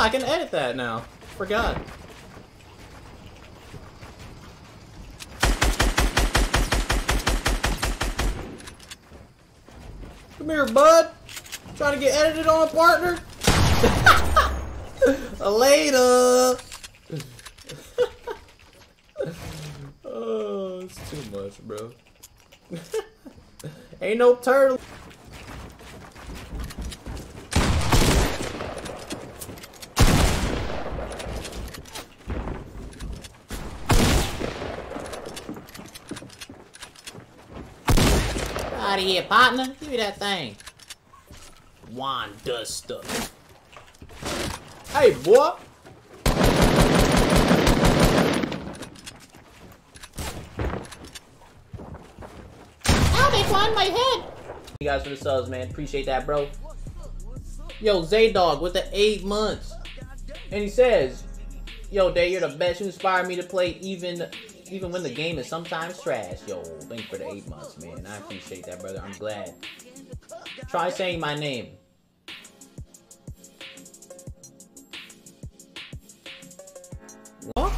I can edit that now. Forgot. Come here, bud. Trying to get edited on a partner? Later. Oh, it's too much, bro. Ain't no turtle. Out of here, partner. Give me that thing. Wine does stuff. Hey, boy. On my head. You guys for the subs, man. Appreciate that, bro. Yo, Zaydog with the 8 months, and he says, "Yo, Day, you're the best. You inspire me to play, even when the game is sometimes trash." Yo, thanks for the 8 months, man. I appreciate that, brother. I'm glad. Try saying my name. What?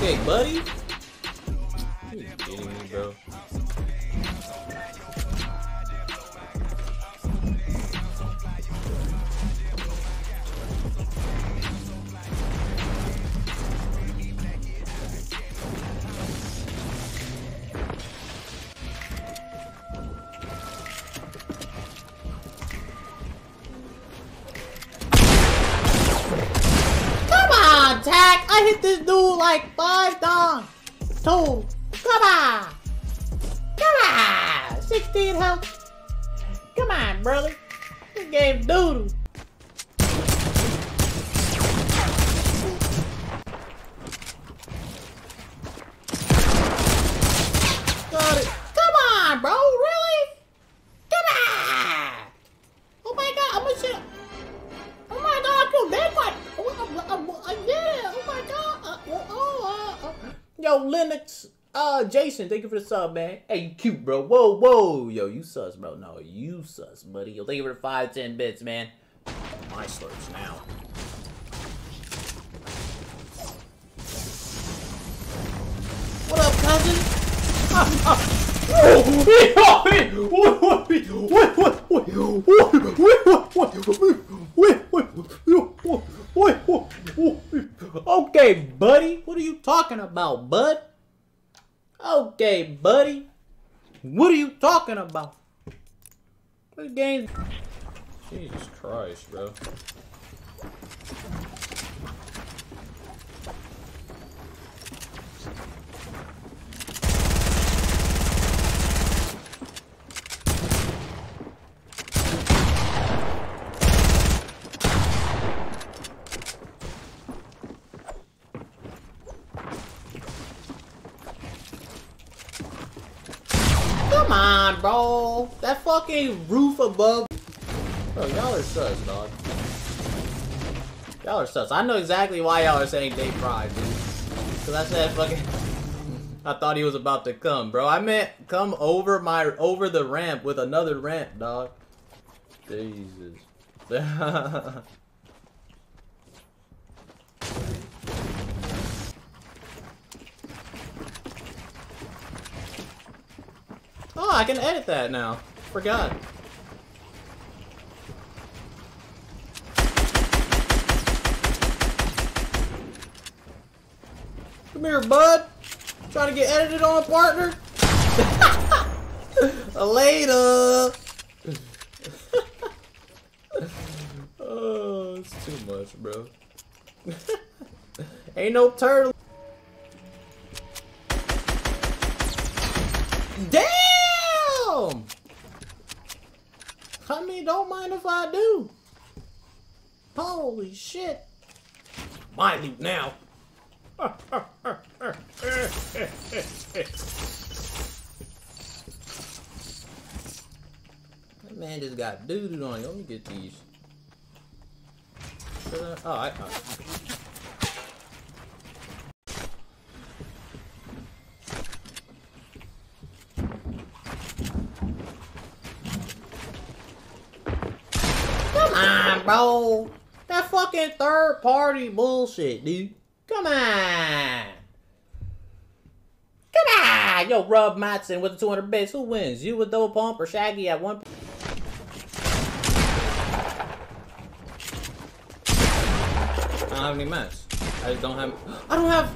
Hey, buddy. Are you kidding me, bro? Hit this dude like 5 times. 2. Come on. Come on. 16 health. Come on, brother. This game doodle. Got it. Come on, bro. Really? Come on. Oh my god, I'm gonna shoot. Oh my god, I killed that one. Yeah, oh my god. Yo, Linux, Jason, thank you for the sub, man. Hey, you cute, bro. Whoa, whoa. Yo, you sus, bro. No, you sus, buddy. Yo, thank you for the 5, 10 bits, man. My slurps now. What up, cousin? Okay, buddy. What are you talking about, bud? Okay, buddy. What are you talking about? What game? Jesus Christ, bro. Come on, bro. That fucking roof above. Bro, y'all are sus, dog. Y'all are sus. I know exactly why y'all are saying Day Pride, dude. Cause I said fucking. I thought he was about to come, bro. I meant come over the ramp with another ramp, dog. Jesus. Oh, I can edit that now. Forgot. Come here, bud. Trying to get edited on a partner? Later. Oh, it's too much, bro. Ain't no turtle. Damn! I mean, don't mind if I do. Holy shit. My loot now. That man man just got doo-doo on you. Let me get these. Alright, alright. Come on, bro. That fucking third party bullshit, dude. Come on. Come on. Yo, Rub Matson with the 200 bits. Who wins? You with double pump or Shaggy at one point? I don't have any mats. I just don't have. I don't have.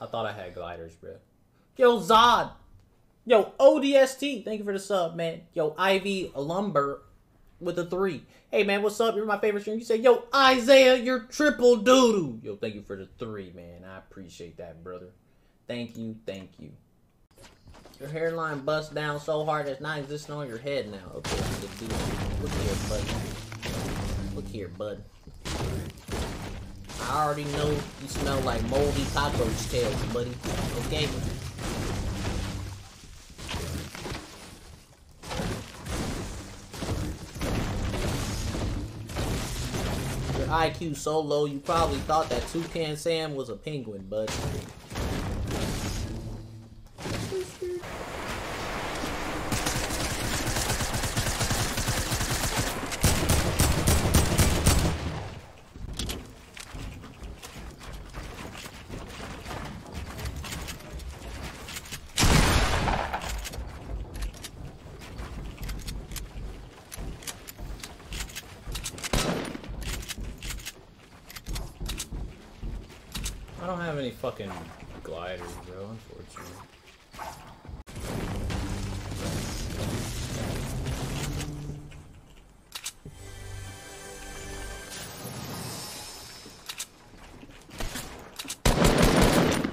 I thought I had gliders, bro. Yo, Zod. Yo, ODST. Thank you for the sub, man. Yo, Ivy Lumber with a 3. Hey, man, what's up? You're my favorite stream. You say, yo, Isaiah, you're triple doo-doo. Yo, thank you for the 3, man. I appreciate that, brother. Thank you. Thank you. Your hairline busts down so hard it's not existing on your head now. Okay, look here, bud. Look here, bud. I already know you smell like moldy cockroach tails, buddy. Okay? Your IQ so low, you probably thought that Toucan Sam was a penguin, bud. I don't have any fucking gliders, bro, unfortunately.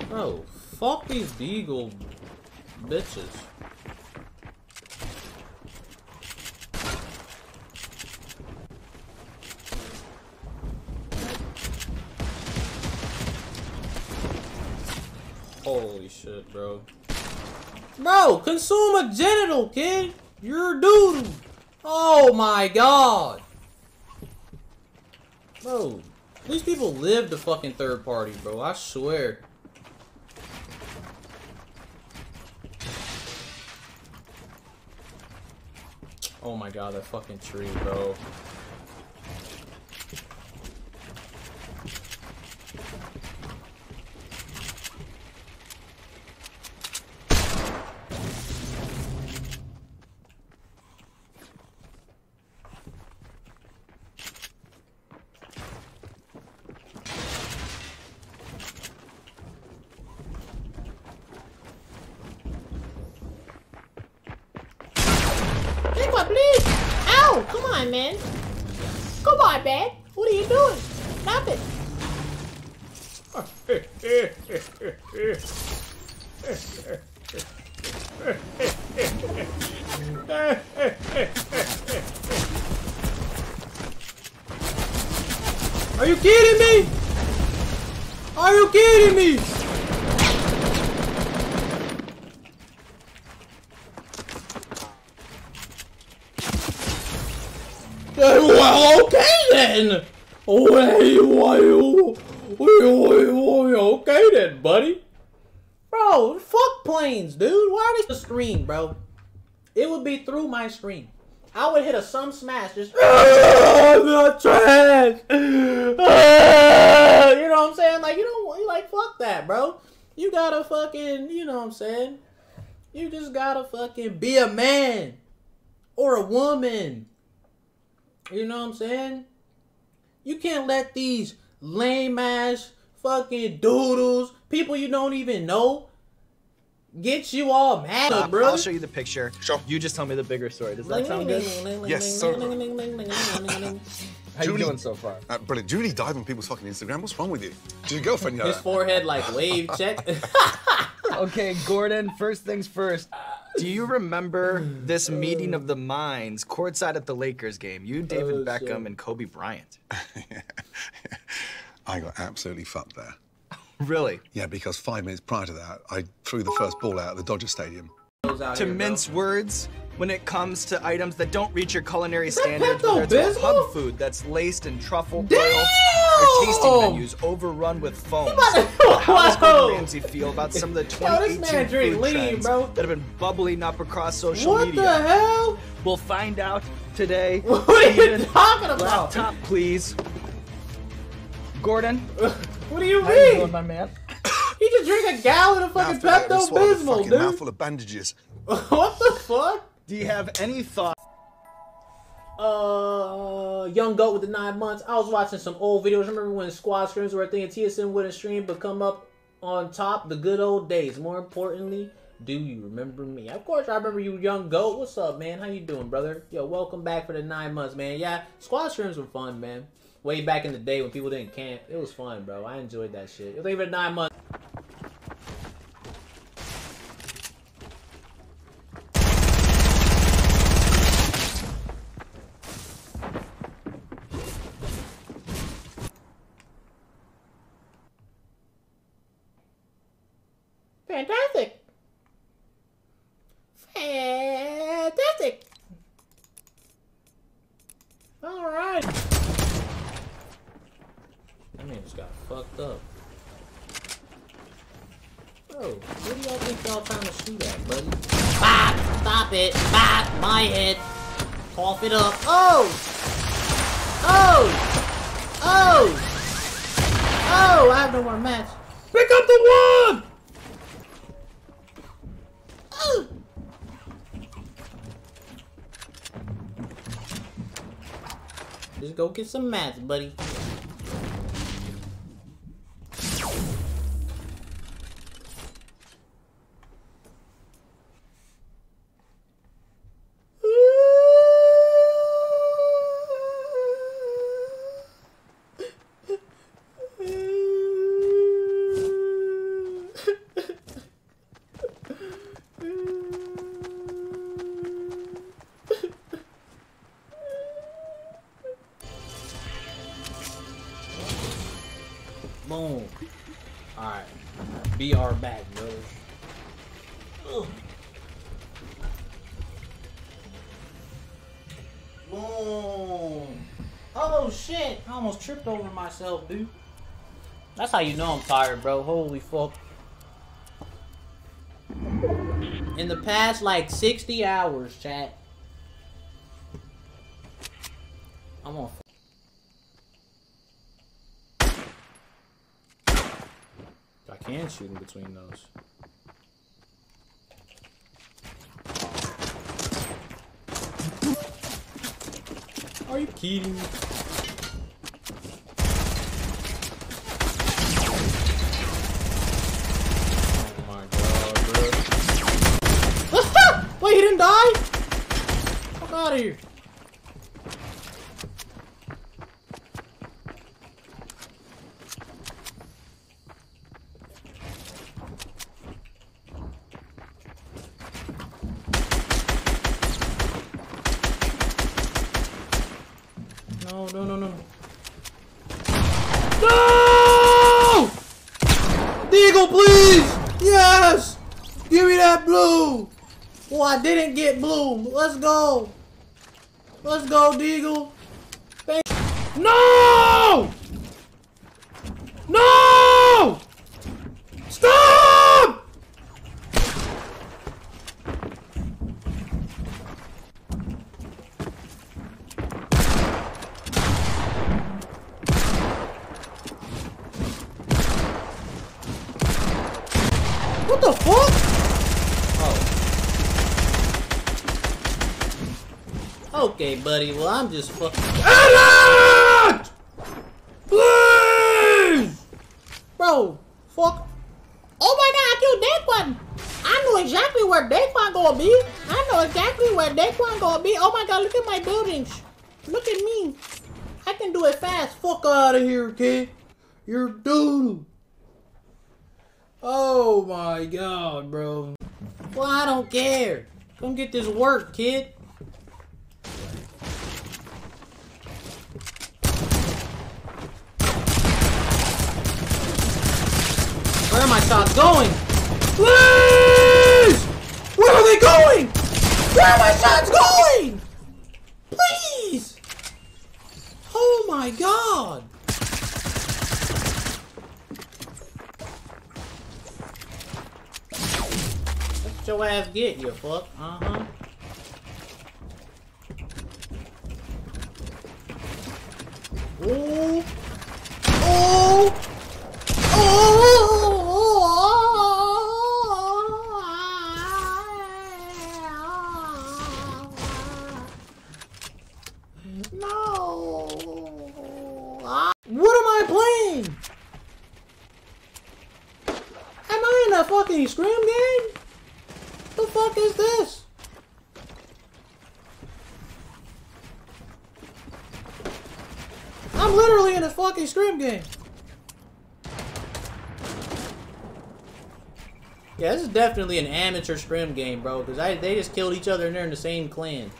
Bro, fuck these deagle bitches. Holy shit, bro. Bro, consume a genital, kid. You're a doodle. Oh my god. Bro, these people live the fucking third party, bro. I swear. Oh my god, that fucking tree, bro. Please. Ow! Come on, man. Come on, man. What are you doing? Stop it. Are you kidding me? Are you kidding me? Well, okay then. Okay then, buddy. Bro, fuck planes, dude. Why does the screen, bro? It would be through my screen. I would hit a some smash. Just I'm not trash. You know what I'm saying? Like you don't. You like fuck that, bro. You gotta fucking. You know what I'm saying? You just gotta fucking be a man or a woman. You know what I'm saying? You can't let these lame-ass fucking doodles, people you don't even know, get you all mad, bro. I'll show you the picture. Sure. You just tell me the bigger story. Does that sound good? Yes, sir. How you doing so far? Brilliant. Do you really dive on people's fucking Instagram? What's wrong with you? Do your girlfriend know? His forehead like wave check. Okay, Gordon, first things first. Do you remember this meeting of the minds courtside at the Lakers game? You, David Beckham, shit. And Kobe Bryant. Yeah. I got absolutely fucked there. Really? Yeah, because 5 minutes prior to that, I threw the first ball out at the Dodger Stadium. to mince words when it comes to items that don't reach your culinary standards, whether it's hub food that's laced in truffle oil, or tasting menus overrun with foams. How does Gordon Ramsay feel about some of the 2018 food trends that have been bubbling up across social media? What the hell? We'll find out today. What are you talking about? Laptop, please. Gordon? What do you mean? How you doing, my man? He just drank a gallon of fucking Pepto Bismol, dude. Mouthful of bandages. What the fuck? Do you have any thoughts? Young Goat with the 9 months. I was watching some old videos. I remember when squad streams were a thing and TSM wouldn't stream but come up on top. The good old days. More importantly, do you remember me? Of course I remember you, Young Goat. What's up, man? How you doing, brother? Yo, welcome back for the 9 months, man. Yeah, squad streams were fun, man. Way back in the day when people didn't camp. It was fun, bro. I enjoyed that shit. It was even 9 months. Fantastic. All right. That man just got fucked up. Bro, what do y'all think y'all trying to shoot at, buddy? Bop! Stop it! Bop! My head! Cough it up! Oh! Oh! Oh! Oh! I have no more match. Pick up the wand! Oh! Just go get some mats, buddy. Boom. Alright. BR back, bro. Boom. Oh shit. I almost tripped over myself, dude. That's how you know I'm tired, bro. Holy fuck. In the past, like, 60 hours, chat. I'm on. I can shoot in between those. Are you kidding me? Oh my god, bro. Wait, he didn't die? Fuck out of here. No! Deagle, please! Yes! Give me that blue! Oh, I didn't get blue. Let's go! Let's go, Deagle! No! No! Stop! What the fuck? Oh. Okay, buddy. Well, I'm just fucking. Idiot! Please! Bro, fuck. Oh my god, I killed Daequan. I know exactly where Daequan gonna be. I know exactly where Daequan gonna be. Oh my god, look at my buildings. Look at me. I can do it fast. Fuck out of here, kid. You're doomed. Oh my god, bro. Well, I don't care. Come get this work, kid. Where are my shots going? Please! Where are they going? Where are my shots going? Please! Oh my god! Let your ass get, you fuck. Uh-huh. Ooh! Ooh! Fucking scrim game? The fuck is this? I'm literally in a fucking scrim game. Yeah, this is definitely an amateur scrim game, bro, because they just killed each other and they're in the same clan.